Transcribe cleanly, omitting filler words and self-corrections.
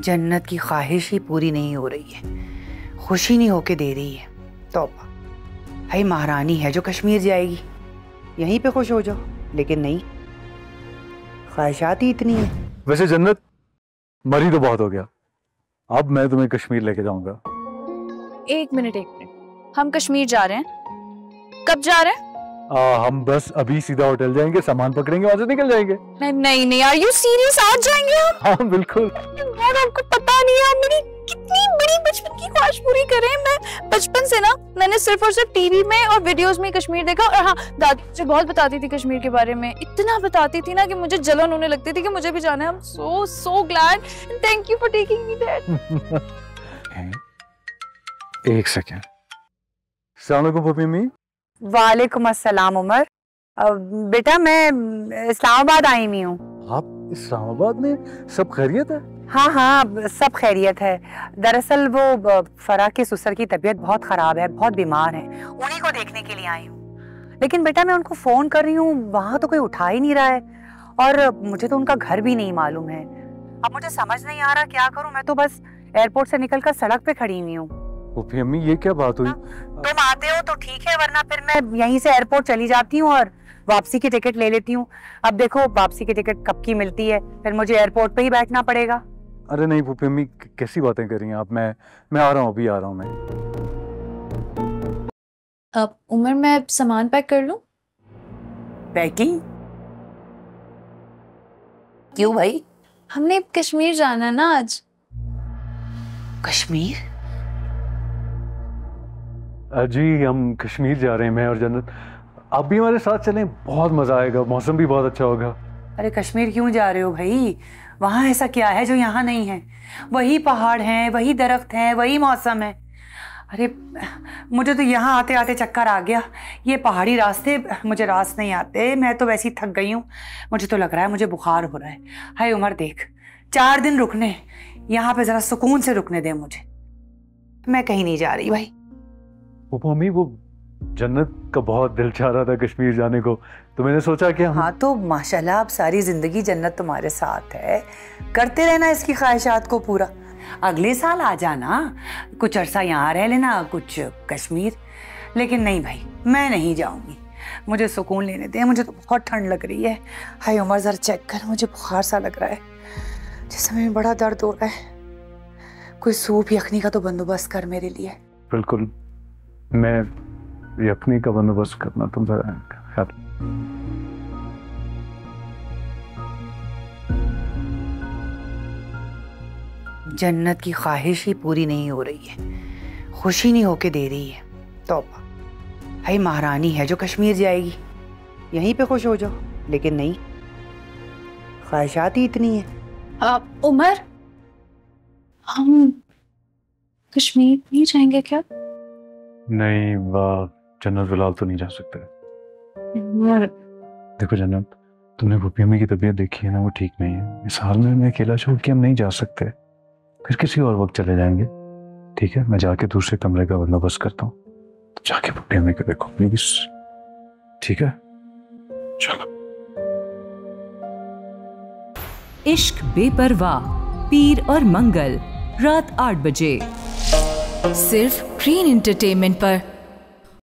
जन्नत की ख्वाहिश ही पूरी नहीं हो रही है, खुशी नहीं होके दे रही है। तौबा, भाई महारानी है जो कश्मीर जाएगी, यहीं पे खुश हो जाओ, लेकिन नहीं, ख्वाहिशात ही इतनी है। वैसे जन्नत, मरी तो बहुत हो गया, अब मैं तुम्हें कश्मीर लेके जाऊंगा। एक मिनट, हम कश्मीर जा रहे हैं। कब जा रहे हैं? हम बस अभी सीधा होटल जाएंगे, सामान पकड़ेंगे, वहां से निकल जाएंगे। नहीं यार, यू सीरियस? आज जाएंगे आप? हाँ बिल्कुल। यार आपको पता नहीं है मेरी कितनी बड़ी बचपन की ख्वाहिश पूरी कर रहे हैं। मैं बचपन से ना, मैंने सिर्फ और सिर्फ टीवी में और वीडियोस में कश्मीर देखा। और हाँ, दादी मुझे बहुत बताती थी कश्मीर के बारे में, इतना बताती थी ना कि मुझे जलन होने लगती थी कि मुझे भी जाना है। I am so so glad, thank you for taking me there. एक सेकंड। अस्सलाम वालेकुम फूफी अम्मी। वालेकुम अस्सलाम उमर। बेटा मैं इस्लामाबाद आई हुई हूँ। आप इस्लामाबाद में? सब खैरियत है? हाँ सब खैरियत है। दरअसल वो फरा के ससुर की तबीयत बहुत ख़राब है, बहुत बीमार हैं, उन्हीं को देखने के लिए आई हूँ। लेकिन बेटा मैं उनको फ़ोन कर रही हूँ, वहाँ तो कोई उठा ही नहीं रहा है, और मुझे तो उनका घर भी नहीं मालूम है। अब मुझे समझ नहीं आ रहा क्या करूँ। मैं तो बस एयरपोर्ट से निकल कर सड़क पर खड़ी हुई हूँ। फूफी अम्मी ये क्या बात हुई? तुम आते हो तो ठीक है, वरना फिर मैं यहीं से एयरपोर्ट चली जाती हूँ और वापसी की टिकट ले लेती हूँ। अब देखो वापसी की टिकट कब की मिलती है, फिर मुझे एयरपोर्ट पे ही बैठना पड़ेगा। अरे नहीं फूफी अम्मी, कैसी बातें कर रही हैं आप? मैं आ रहा हूँ, अभी आ रहा हूँ मैं। अब उमर मैं सामान पैक कर लूँ? पैकिंग क्यों भाई? हमने कश्मीर जाना ना आज। कश्मीर? जी हम कश्मीर जा रहे हैं, मैं और जन्नत। आप भी हमारे साथ चलें, बहुत मजा आएगा, मौसम भी बहुत अच्छा होगा। अरे कश्मीर क्यों जा रहे हो भाई? वहाँ ऐसा क्या है जो यहाँ नहीं है? वही पहाड़ हैं, वही दरख्त हैं, वही मौसम है। अरे मुझे तो यहाँ आते आते चक्कर आ गया। ये पहाड़ी रास्ते मुझे रास नहीं आते, मैं तो वैसे ही थक गई हूँ। मुझे तो लग रहा है मुझे बुखार हो रहा है। हाय उमर देख, 4 दिन रुकने यहाँ पे, ज़रा सुकून से रुकने दे मुझे। मैं कहीं नहीं जा रही भाई। मम्मी वो जन्नत का बहुत दिल चाह रहा था कश्मीर जाने को, तो मैंने सोचा कि हाँ तो माशाल्लाह अब सारी जिंदगी जन्नत तुम्हारे साथ है, करते रहना इसकी ख्वाहिशात को पूरा। अगले साल आ जाना, कुछ अरसा यहाँ रह लेना, कुछ कश्मीर। लेकिन नहीं भाई मैं नहीं जाऊँगी, मुझे सुकून लेने दे। मुझे तो बहुत ठंड लग रही है। हाय उमर ज़रा चेक कर, मुझे बुखार सा लग रहा है, जिसमें में बड़ा दर्द हो रहा है। कोई सूप यखनी का तो बंदोबस्त कर मेरे लिए। बिल्कुल, मैं यखनी का बंदोबस्त करना, तुम जरा ख्याल। जन्नत की ख्वाहिश ही पूरी नहीं हो रही है, खुशी नहीं होके दे रही है। तौबा, भाई महारानी है जो कश्मीर जाएगी, यहीं पे खुश हो जाओ, लेकिन नहीं, ख्वाहिशात ही इतनी है। आप उमर, हम कश्मीर नहीं जाएंगे क्या? नहीं वाह जन्नत, बिलाल तो नहीं जा सकते। देखो जन्नत, तुमने फूफी अम्मी की तबीयत देखी है ना, वो ठीक नहीं है। इस हाल में मैं अकेला छोड़ के हम नहीं जा सकते, फिर किसी और वक्त चले जाएंगे। ठीक है, मैं जाके दूसरे कमरे का बंदोबस्त करता हूँ, तो जाके फूफी अम्मी को देखो प्लीज। ठीक है चलो। इश्क बेपरवाह, पीर और मंगल, रात 8 बजे, सिर्फ ग्रीन एंटरटेनमेंट पर।